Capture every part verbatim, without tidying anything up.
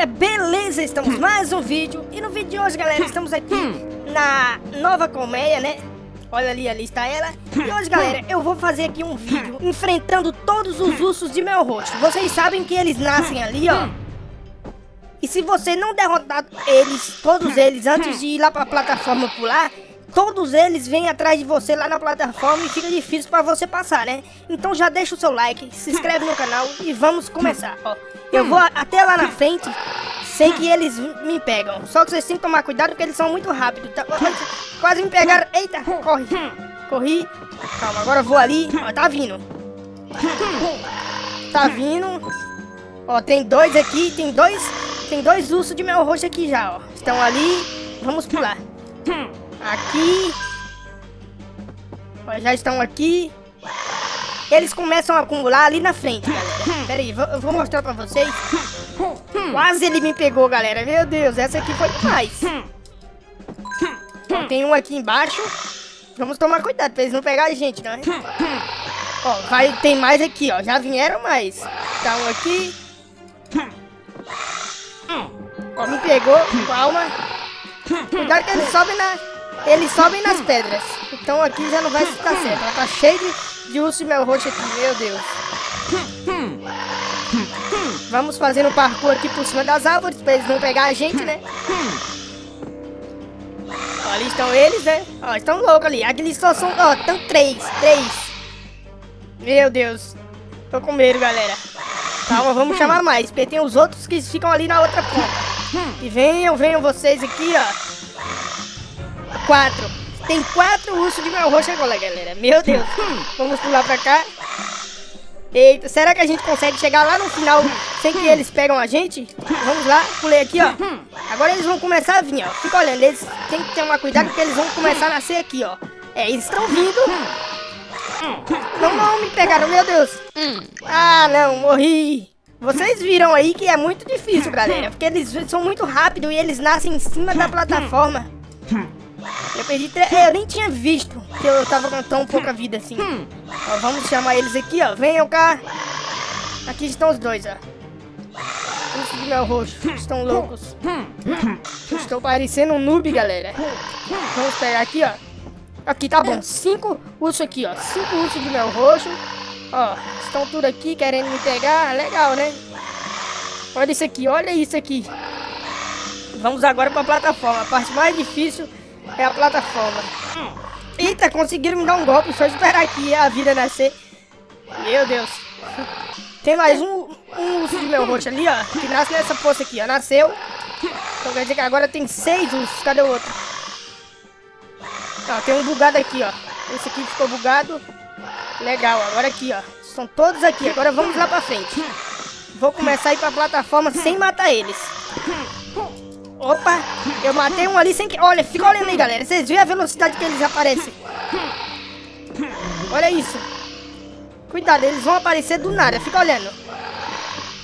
galera, beleza? Estamos mais um vídeo. E no vídeo de hoje, galera, estamos aqui na Nova Colmeia, né? Olha ali, ali está ela. E hoje, galera, eu vou fazer aqui um vídeo enfrentando todos os ursos de meu rosto. Vocês sabem que eles nascem ali, ó. E se você não derrotar eles, todos eles, antes de ir lá pra plataforma pular, todos eles vêm atrás de você lá na plataforma e fica difícil pra você passar, né? Então já deixa o seu like, se inscreve no canal e vamos começar, ó. Eu vou até lá na frente, sei que eles me pegam. Só que vocês têm que tomar cuidado porque eles são muito rápidos, tá? Quase me pegaram. Eita, corre. Corri. Calma, agora eu vou ali. Ó, tá vindo. Tá vindo. Ó, tem dois aqui, tem dois, tem dois ursos de mel roxo aqui já, ó. Estão ali. Vamos pular. Aqui. Já estão aqui. Eles começam a acumular ali na frente, galera. Pera aí, eu vou mostrar pra vocês. Quase ele me pegou, galera. Meu Deus, essa aqui foi demais. Ó, tem um aqui embaixo. Vamos tomar cuidado pra eles não pegarem a gente, não é? Ó, vai, tem mais aqui, ó. Já vieram mais. Tá um aqui. Ó, me pegou. Calma. Cuidado que eles sobem na... Eles sobem nas pedras. Então aqui já não vai ficar certo. Ela tá cheia de, de urso e mel roxo aqui. Meu Deus. Vamos fazendo o parkour aqui por cima das árvores pra eles não pegar a gente, né? Ó, ali estão eles, né? Ó, estão loucos ali. Aqui eles só são... Ó, estão três. Três. Meu Deus. Tô com medo, galera. Calma, vamos chamar mais. Porque tem os outros que ficam ali na outra ponta. E venham, venham vocês aqui, ó. Quatro. Tem quatro ursos de mel roxo agora, galera. Meu Deus. Vamos pular pra cá. Eita, será que a gente consegue chegar lá no final sem que eles pegam a gente? Vamos lá, pulei aqui, ó. Agora eles vão começar a vir, ó. Fica olhando, eles tem que tomar cuidado porque eles vão começar a nascer aqui, ó. É, eles estão vindo. Não, não me pegaram, meu Deus. Ah, não, morri. Vocês viram aí que é muito difícil, galera. Porque eles são muito rápidos e eles nascem em cima da plataforma. Eu perdi três. Eu nem tinha visto que eu tava com tão pouca vida assim. Ó, vamos chamar eles aqui, ó. Venham cá. Aqui estão os dois, ó. Urso de mel roxo. Estão loucos. Estou parecendo um noob, galera. Vamos pegar aqui, ó. Aqui, tá bom. Cinco ursos aqui, ó. Cinco ursos de mel roxo. Ó, estão tudo aqui querendo me pegar. Legal, né? Olha isso aqui, olha isso aqui. Vamos agora pra plataforma. A parte mais difícil... É a plataforma. Eita, conseguiram me dar um golpe. Só esperar aqui a vida nascer. Meu Deus. Tem mais um, um urso de mel roxo ali, ó. Que nasce nessa poça aqui, ó. Nasceu. Então quer dizer que agora tem seis ursos. Cadê o outro? Ó, tem um bugado aqui, ó. Esse aqui ficou bugado. Legal, agora aqui, ó. São todos aqui. Agora vamos lá pra frente. Vou começar a ir pra plataforma sem matar eles. Opa, eu matei um ali sem que... Olha, fica olhando aí, galera. Vocês viram a velocidade que eles aparecem? Olha isso. Cuidado, eles vão aparecer do nada. Fica olhando.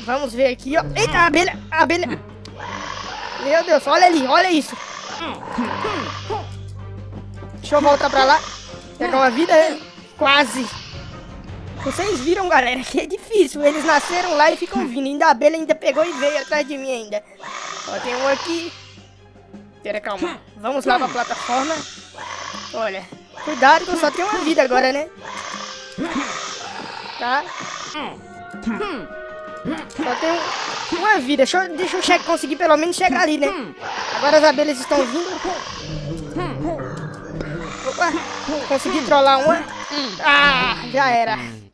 Vamos ver aqui, ó. Eita, a abelha, a abelha. Meu Deus, olha ali, olha isso. Deixa eu voltar pra lá. Pegar uma vida, né? Quase. Vocês viram, galera, que é difícil. Eles nasceram lá e ficam vindo. Ainda a abelha ainda pegou e veio atrás de mim ainda. Ó, tem um aqui. Pera, calma. Vamos lá pra plataforma. Olha. Cuidado que eu só tenho uma vida agora, né? Tá? Só tenho uma vida. Deixa eu, deixa eu chegar, conseguir pelo menos chegar ali, né? Agora as abelhas estão vindo. Opa! Consegui trollar uma. Ah, já era.